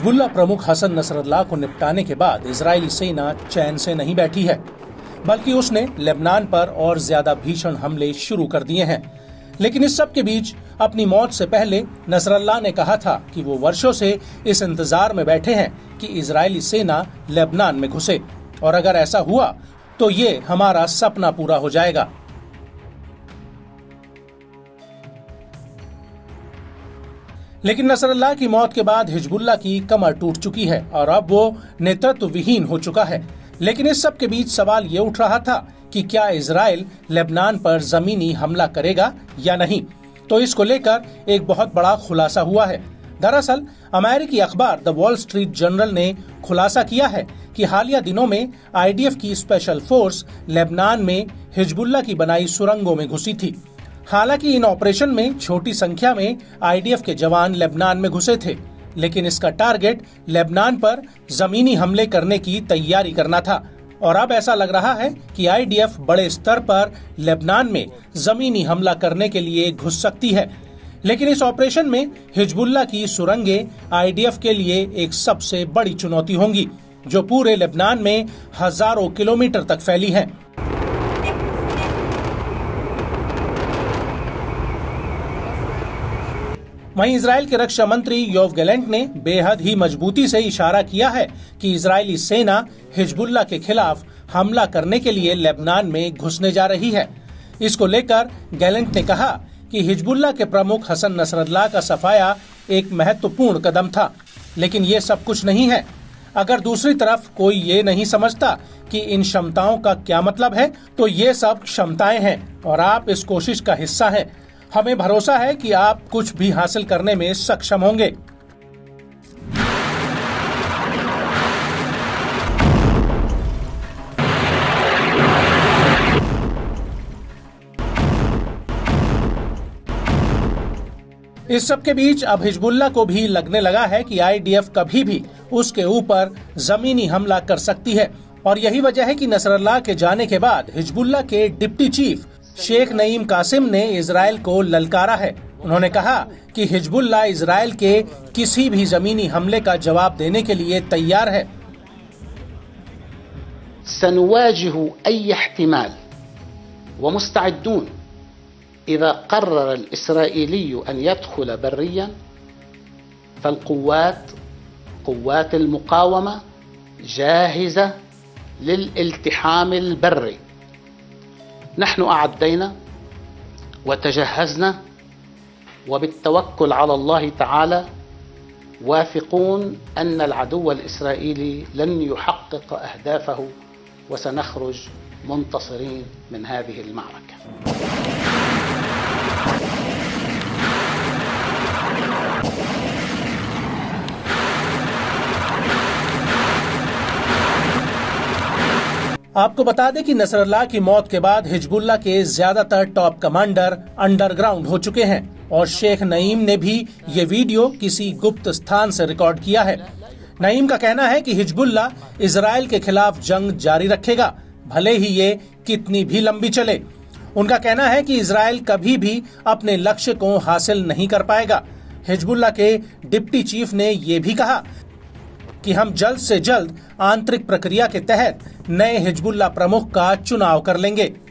Hezbollah प्रमुख Hassan Nasrallah को निपटाने के बाद इजरायली सेना चैन से नहीं बैठी है, बल्कि उसने लेबनान पर और ज्यादा भीषण हमले शुरू कर दिए हैं। लेकिन इस सब के बीच अपनी मौत से पहले नसरल्लाह ने कहा था कि वो वर्षों से इस इंतजार में बैठे हैं कि इजरायली सेना लेबनान में घुसे और अगर ऐसा हुआ तो ये हमारा सपना पूरा हो जाएगा। लेकिन नसरल्लाह की मौत के बाद हिजबुल्ला की कमर टूट चुकी है और अब वो नेतृत्व विहीन हो चुका है। लेकिन इस सब के बीच सवाल ये उठ रहा था कि क्या इजराइल लेबनान पर जमीनी हमला करेगा या नहीं। तो इसको लेकर एक बहुत बड़ा खुलासा हुआ है। दरअसल अमेरिकी अखबार द वॉल स्ट्रीट जनरल ने खुलासा किया है कि हालिया दिनों में आईडीएफ की स्पेशल फोर्स लेबनान में हिजबुल्ला की बनाई सुरंगों में घुसी थी। हालांकि इन ऑपरेशन में छोटी संख्या में आईडीएफ के जवान लेबनान में घुसे थे, लेकिन इसका टारगेट लेबनान पर जमीनी हमले करने की तैयारी करना था और अब ऐसा लग रहा है कि आईडीएफ बड़े स्तर पर लेबनान में जमीनी हमला करने के लिए घुस सकती है। लेकिन इस ऑपरेशन में हिजबुल्ला की सुरंगें आईडीएफ के लिए एक सबसे बड़ी चुनौती होंगी, जो पूरे लेबनान में हजारों किलोमीटर तक फैली है। वहीं इजराइल के रक्षा मंत्री योव गैलेंट ने बेहद ही मजबूती से इशारा किया है कि इजरायली सेना हिजबुल्ला के खिलाफ हमला करने के लिए लेबनान में घुसने जा रही है। इसको लेकर गैलेंट ने कहा कि हिजबुल्ला के प्रमुख हसन नसरल्लाह का सफाया एक महत्वपूर्ण कदम था, लेकिन ये सब कुछ नहीं है। अगर दूसरी तरफ कोई ये नहीं समझता कि इन क्षमताओं का क्या मतलब है, तो ये सब क्षमताएं हैं और आप इस कोशिश का हिस्सा हैं। हमें भरोसा है कि आप कुछ भी हासिल करने में सक्षम होंगे। इस सब के बीच अब हिजबुल्ला को भी लगने लगा है कि आईडीएफ कभी भी उसके ऊपर जमीनी हमला कर सकती है और यही वजह है कि नसरल्लाह के जाने के बाद हिजबुल्ला के deputy chief Sheikh Naim Qassem ने इजराइल को ललकारा है। उन्होंने कहा कि हिजबुल्ला इजराइल के किसी भी जमीनी हमले का जवाब देने के लिए तैयार है। سنواجه أي احتمال ومستعدون إذا قرر الإسرائيلي أن يدخل بريا فالقوات المقاومة جاهزة للالتحام البري نحن أعدينا وتجهزنا وبالتوكل على الله تعالى واثقون أن العدو الإسرائيلي لن يحقق أهدافه وسنخرج منتصرين من هذه المعركة। आपको बता दें कि नसरल्लाह की मौत के बाद हिजबुल्ला के ज्यादातर टॉप कमांडर अंडरग्राउंड हो चुके हैं और शेख नईम ने भी ये वीडियो किसी गुप्त स्थान से रिकॉर्ड किया है। नईम का कहना है कि हिजबुल्ला इजराइल के खिलाफ जंग जारी रखेगा, भले ही ये कितनी भी लंबी चले। उनका कहना है कि इजराइल कभी भी अपने लक्ष्य को हासिल नहीं कर पाएगा। हिजबुल्ला के डिप्टी चीफ ने ये भी कहा कि हम जल्द से जल्द आंतरिक प्रक्रिया के तहत नए हिजबुल्ला प्रमुख का चुनाव कर लेंगे।